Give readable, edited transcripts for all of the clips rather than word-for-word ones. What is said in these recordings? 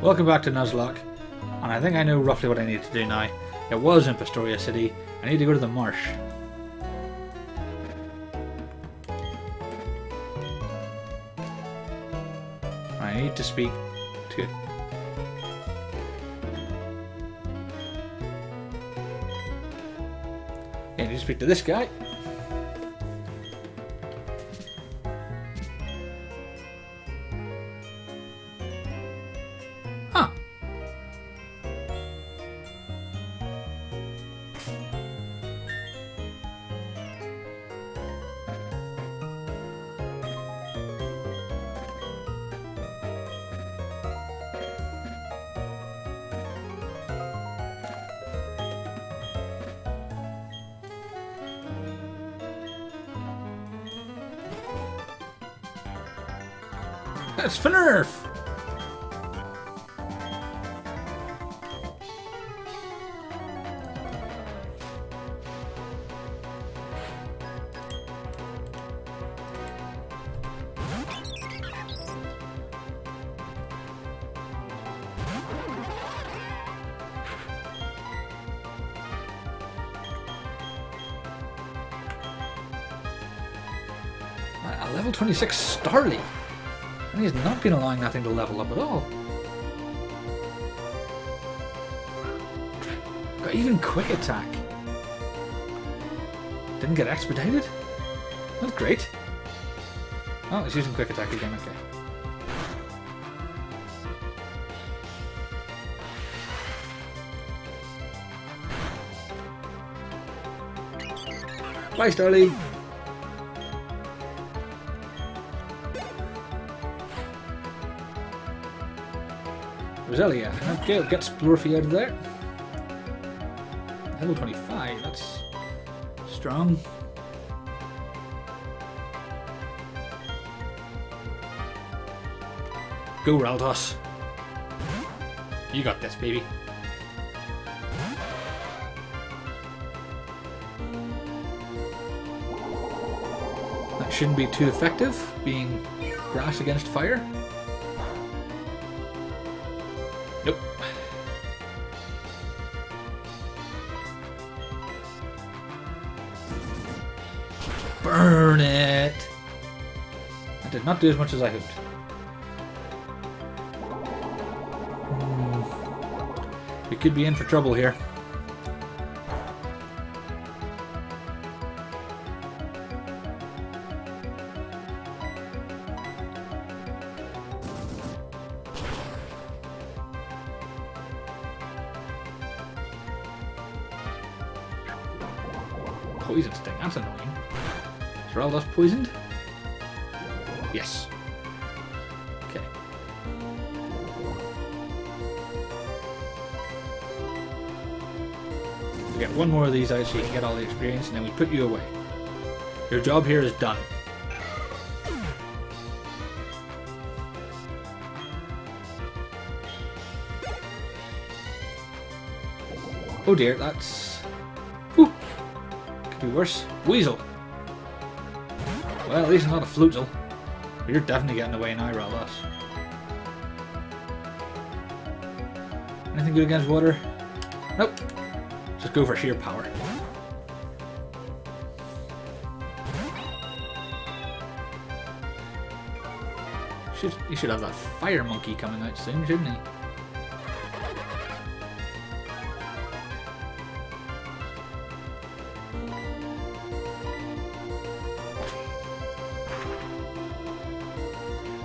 Welcome back to Nuzlocke, and I think I know roughly what I need to do now. It was in Pastoria City. I need to go to the marsh. I need to speak to... I need to speak to this guy. That's Finurf! A level 26 Starly! And he's not been allowing nothing to level up at all. Got even quick attack. Didn't get expedited? That's great. Oh, he's using quick attack again, okay. Bye, Starly! Roselia. Okay, we'll get Splorfy out of there. Level 25, that's strong. Go, Raldos. You got this, baby. That shouldn't be too effective, being grass against fire. Nope. Burn it! I did not do as much as I hoped. We could be in for trouble here. Poison sting, that's annoying. Is Raldos poisoned? Yes. Okay. We get one more of these out so you can get all the experience and then we put you away. Your job here is done. Oh dear, that's... Whew. Be worse. Weasel! Well, at least it's not a Floatzel. You're definitely getting away now, Raldos. Anything good against water? Nope. Just go for sheer power. He should have that fire monkey coming out soon, shouldn't he?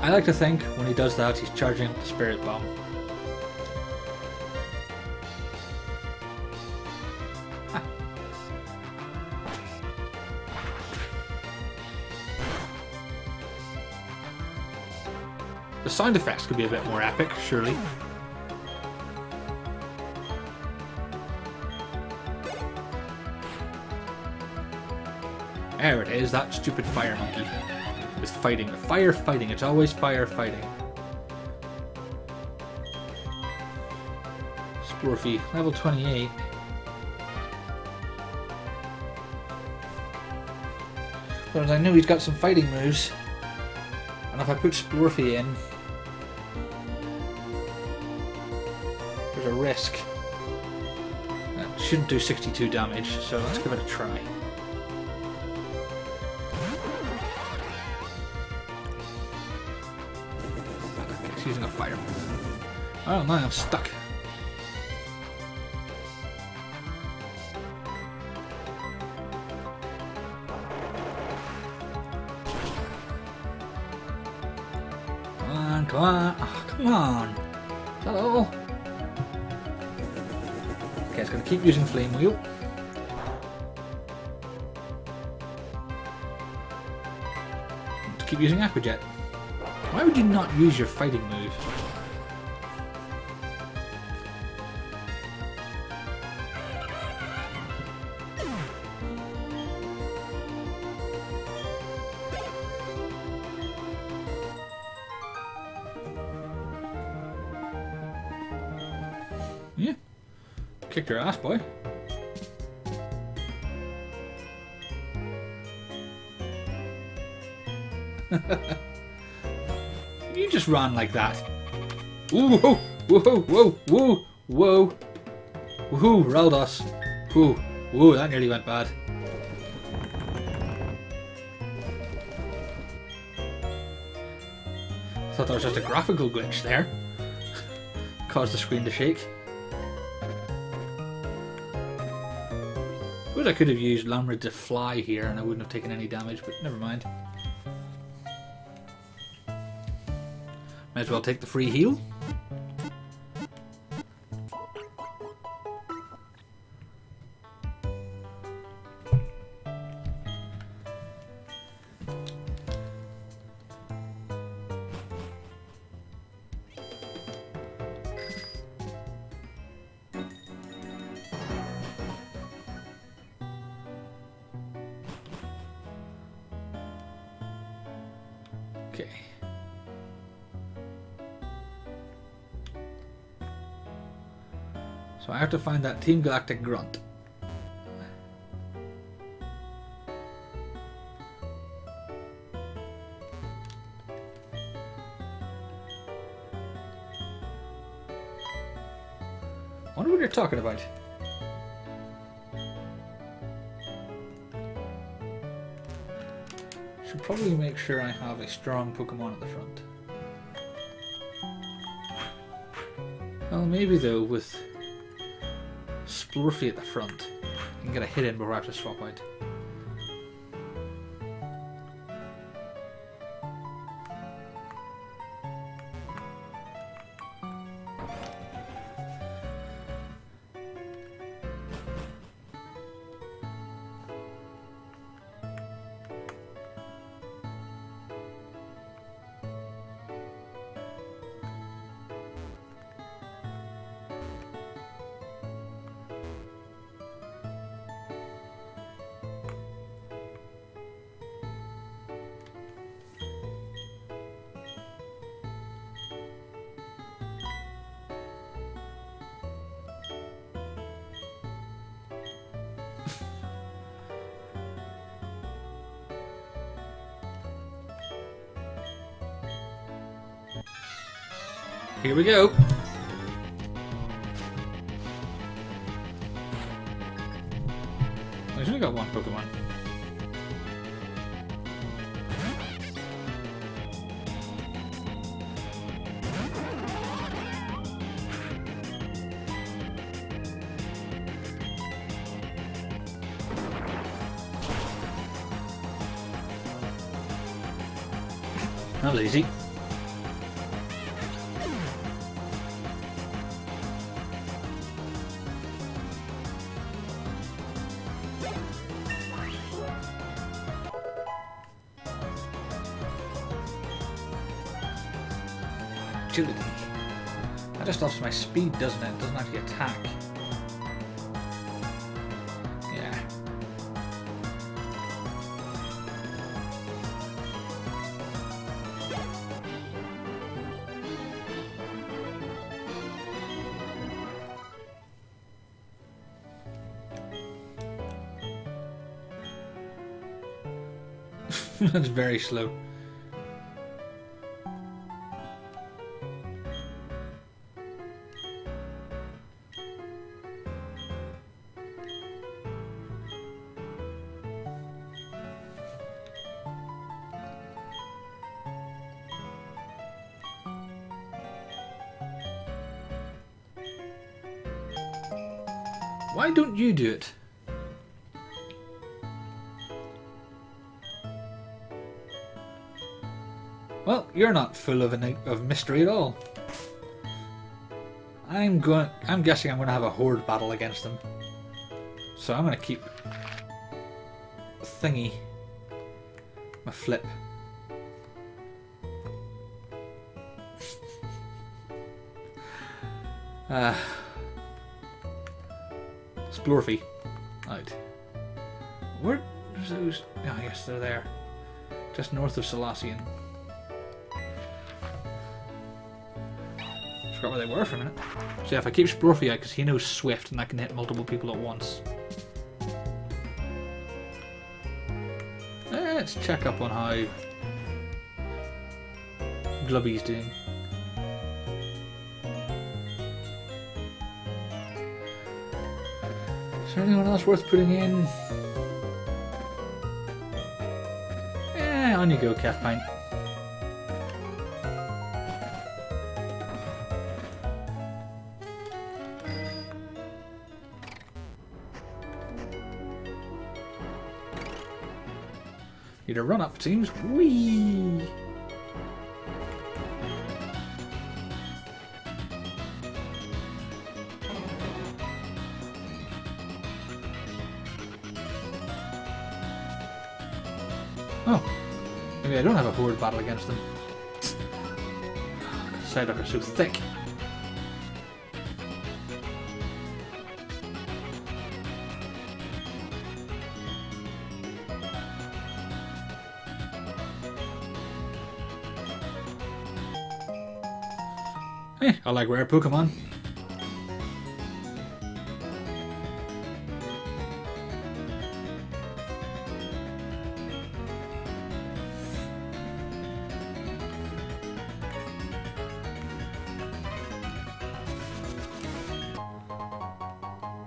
I like to think when he does that, he's charging up the Spirit Bomb. Ah. The sound effects could be a bit more epic, surely. There it is, that stupid fire monkey. It's fighting, fire fighting, it's always fire fighting. Splorfy, level 28. But I know he's got some fighting moves. And if I put Splorfy in, was a risk. That shouldn't do 62 damage, so let's give it a try. It's using a fire. Oh man, I'm stuck. Come on, oh, come on! Hello! Okay, it's gonna keep using Flame Wheel. Let's keep using Aqua Jet. Why would you not use your fighting move? Kicked your ass, boy. You just ran like that. Ooh, whoa, whoa, whoa, whoa, whoa. Woohoo, Raldos. Whoa, whoa, that nearly went bad. I thought that was just a graphical glitch there. Caused the screen to shake. I could have used Lamrid to fly here and I wouldn't have taken any damage, but never mind. May as well take the free heal. Okay. So I have to find that Team Galactic grunt. I wonder what you're talking about. Probably make sure I have a strong Pokemon at the front. Well, maybe though, with Splorfy at the front, I can get a hit in before I have to swap out. Here we go. I've only got one Pokemon. That was easy. That just lost my speed, doesn't it? It doesn't actually attack. Yeah. That's very slow. Why don't you do it? Well, you're not full of mystery at all. I'm guessing I'm going to have a horde battle against them. So I'm going to keep thingy, my flip. Splorfy out. Where are those? Oh yes, they're there. Just north of Selasian. Forgot where they were for a minute. So yeah, if I keep Splorfy out, because he knows Swift and I can hit multiple people at once. Let's check up on how Glubby's doing. Is there anyone else worth putting in? Eh, on you go, Calfpaint. Need a run-up, teams. Whee! I don't have a horde battle against them. Psyduck are so thick. Eh, I like rare Pokemon.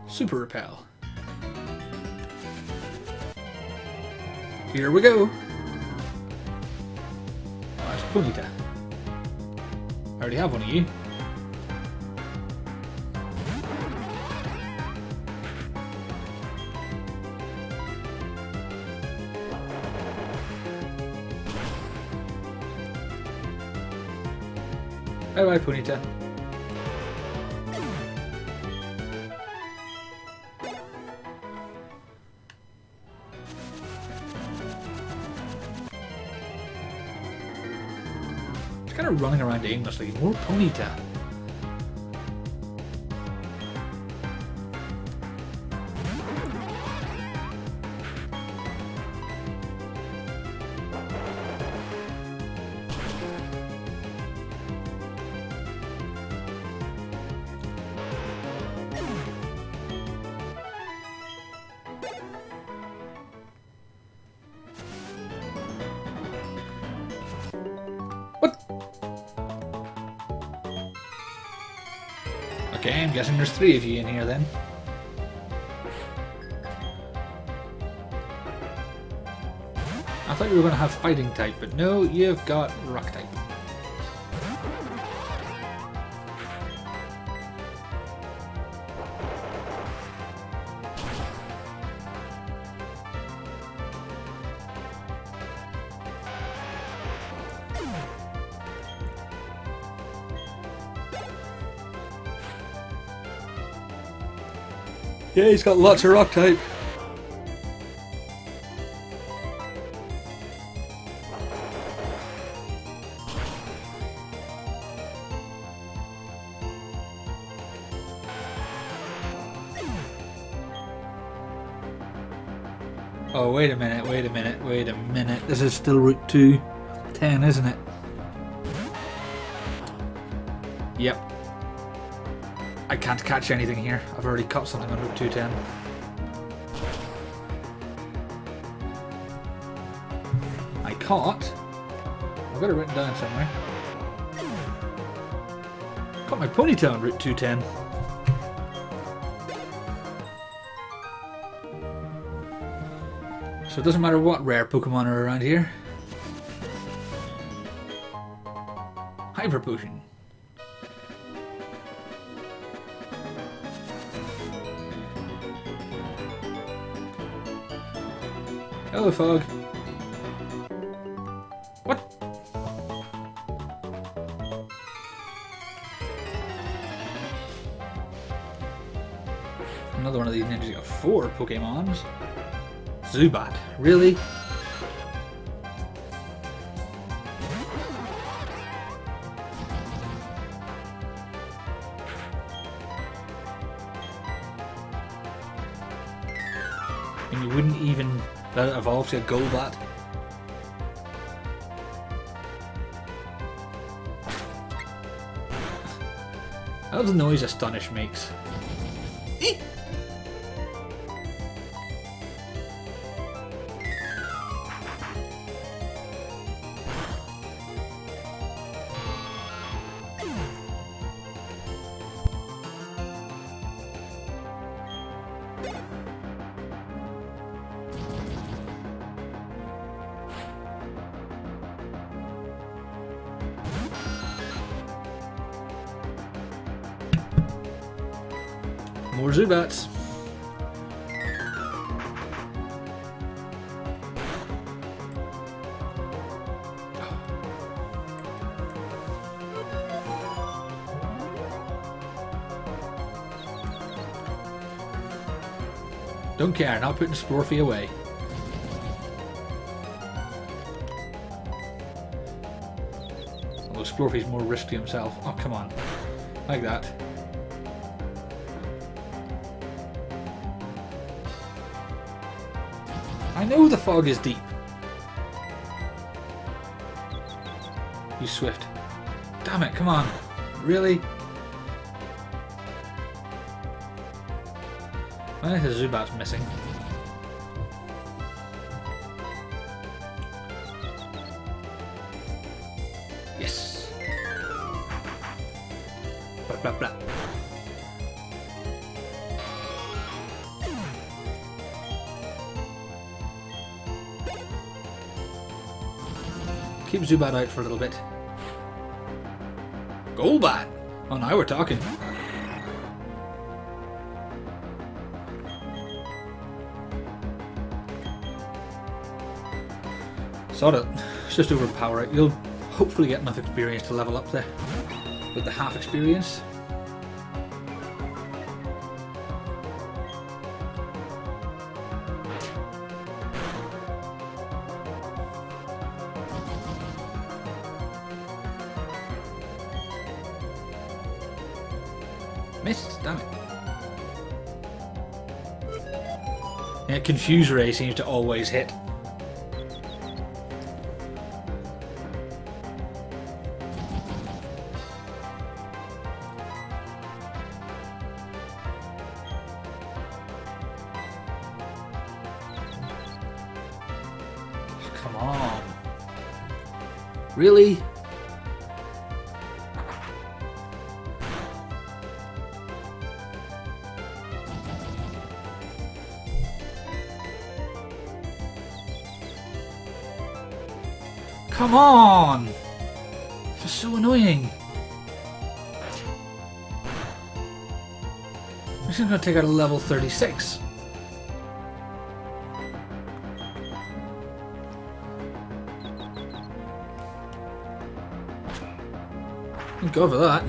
Super Repel. Here we go! Oh, that's Ponyta. I already have one of you. Bye bye, Ponyta. Kind of running around aimlessly. More Ponyta. Okay, I'm guessing there's three of you in here then. I thought you were going to have fighting type, but no, you've got rock type. Yeah, he's got lots of rock type. Oh, wait a minute, wait a minute, wait a minute. This is still Route 210, isn't it? Yep. I can't catch anything here. I've already caught something on Route 210. I caught... I've got it written down somewhere. Caught my Ponyta on Route 210. So it doesn't matter what rare Pokemon are around here. Hyper Potion. Hello, Fog. What? Another one of these ninjas got 4 Pokémons. Zubat, really? And you wouldn't even let it evolve to a Golbat. That was the noise Astonish makes. Eek! More Zubats. Don't care, not putting Splorfy away. Although Splorfy's more risky himself. Oh, come on. Like that. I know the fog is deep. You Swift. Damn it, come on. Really? I think the Zubat's missing. Yes. Blah, blah, blah. Keep Zubat out for a little bit. Golbat! Oh, now we're talking. Sort of. It's just overpower it. You'll hopefully get enough experience to level up there with the half experience. Missed, damn it. Yeah, Confuse Ray seems to always hit. Oh, come on. Really? Come on! This is so annoying. This is going to take out a level 36. I'll go over that.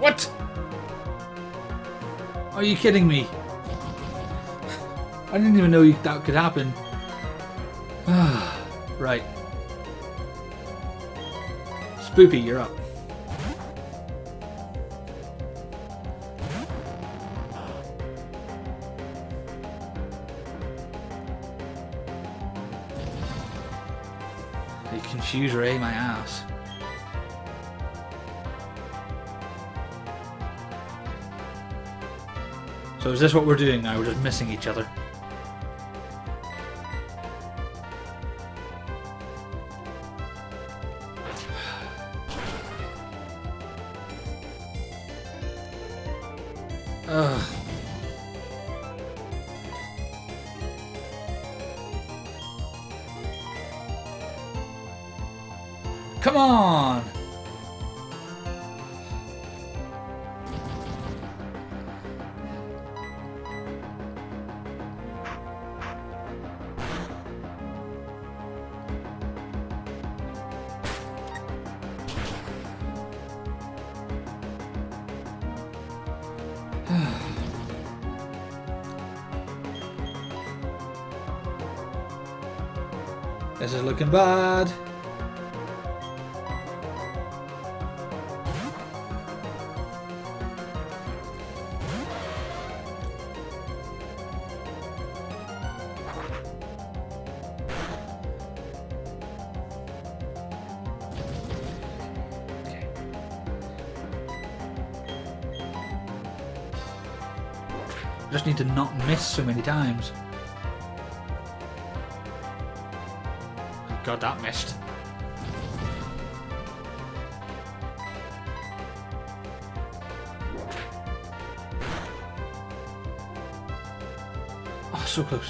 What? Are you kidding me? I didn't even know that could happen. Right. Spoopy, you're up. You confuse Ray, my ass. So is this what we're doing now? We're just missing each other. Ugh. Come on! This is looking bad. Just need to not miss so many times. God, that missed. Oh, so close.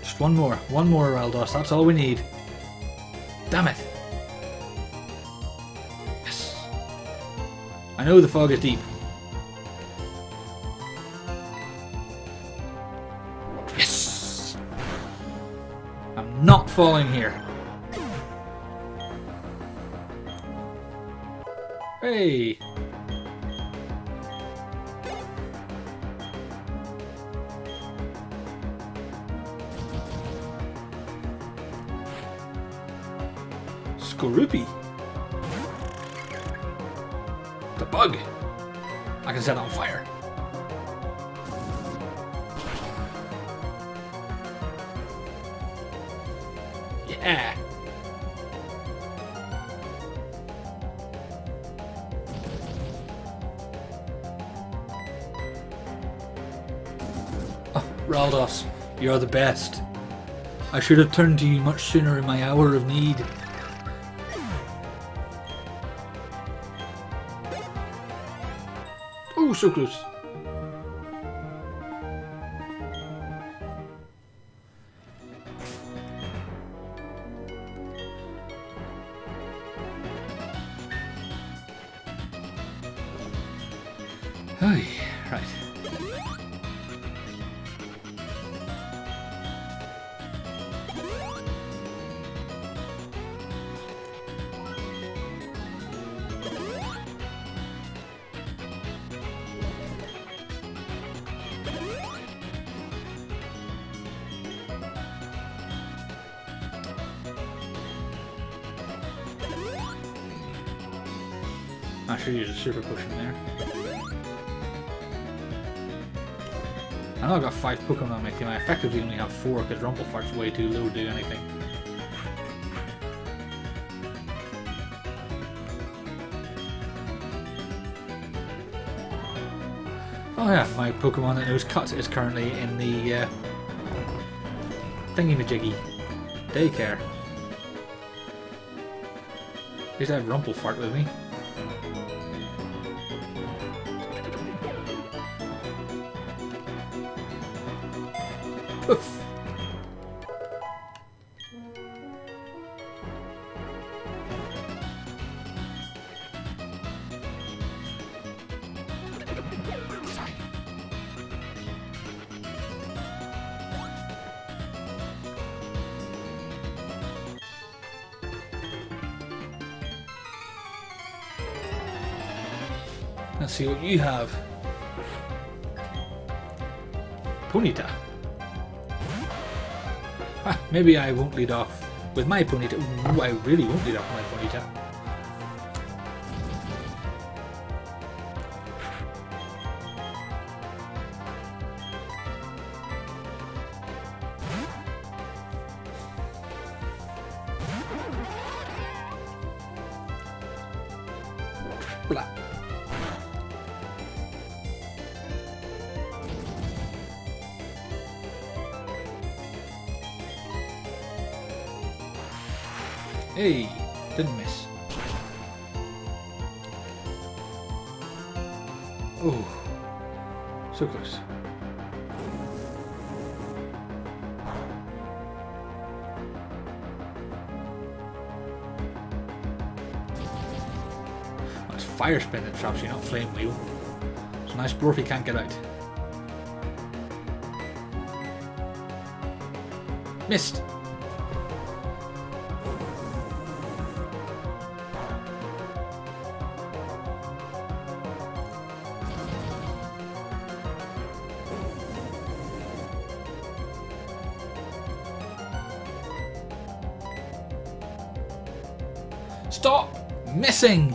Just one more Raldos, that's all we need. Damn it. Yes. I know the fog is deep. Not falling here. Hey. Skorupi. The bug. I can set it on fire. Yeah. Oh, Raldos, you're the best. I should have turned to you much sooner in my hour of need. Oh, so close. Right. I should use a super potion there. I know I've got 5 Pokemon making, I effectively only have 4 because Rumpelfart's way too low to do anything. Oh yeah, my Pokemon that knows Cut is currently in the thingy-majiggy daycare. At least I have Rumpelfart with me. Oof. Let's see what you have. Ponyta. Maybe I won't lead off with my Ponyta. Ooh, I really won't lead off with my Ponyta. Blah. Hey, didn't miss. Oh, so close. Fire Spin that traps you, not Flame Wheel. So now Splorfy can't get out. Missed! Stop missing!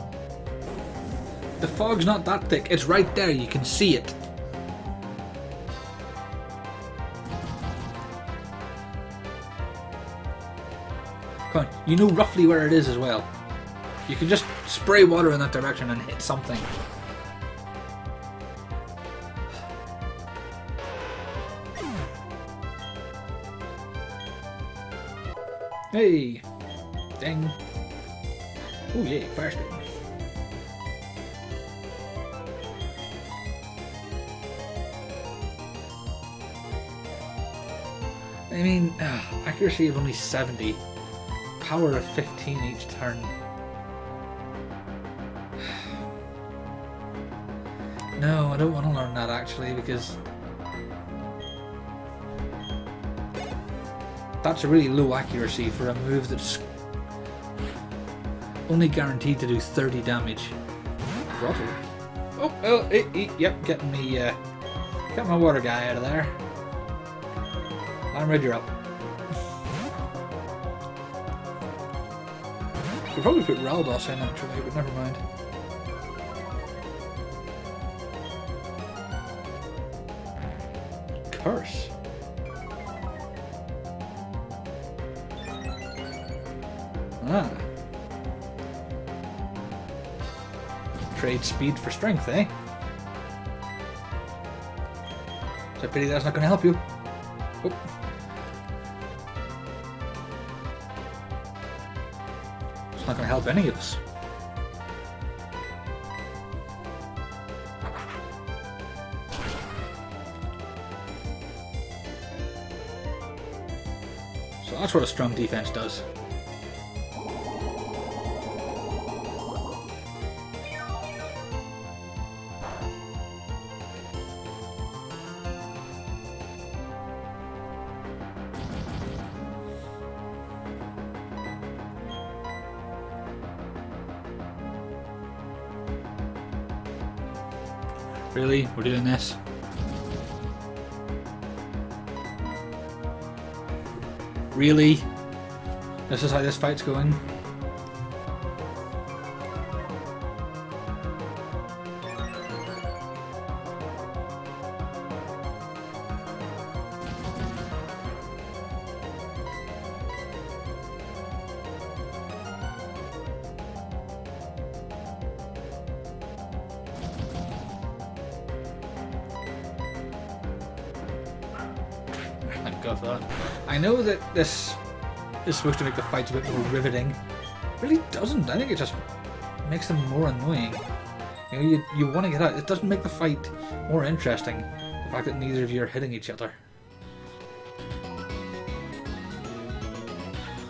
The fog's not that thick, it's right there, you can see it. Come on, you know roughly where it is as well. You can just spray water in that direction and hit something. Hey! Ding! Oh yeah, fire spin. I mean, accuracy of only 70, power of 15 each turn. No, I don't want to learn that actually, because that's a really low accuracy for a move that's only guaranteed to do 30 damage. Throttle. Oh, well, yep, get my water guy out of there. Lamrid, you're up. Could probably put Raldos in actually, but never mind. Curse. Ah. Trade speed for strength, eh? It's a pity that's not going to help you. Oop. It's not going to help any of us. So that's what a strong defense does. Really? We're doing this? Really? This is how this fight's going? I know that this is supposed to make the fights a bit more riveting. It really doesn't. I think it just makes them more annoying. You know, you want to get out. It doesn't make the fight more interesting, the fact that neither of you are hitting each other.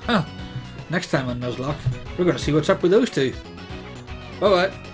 Huh. Next time on Nuzlocke, we're going to see what's up with those two. Bye-bye.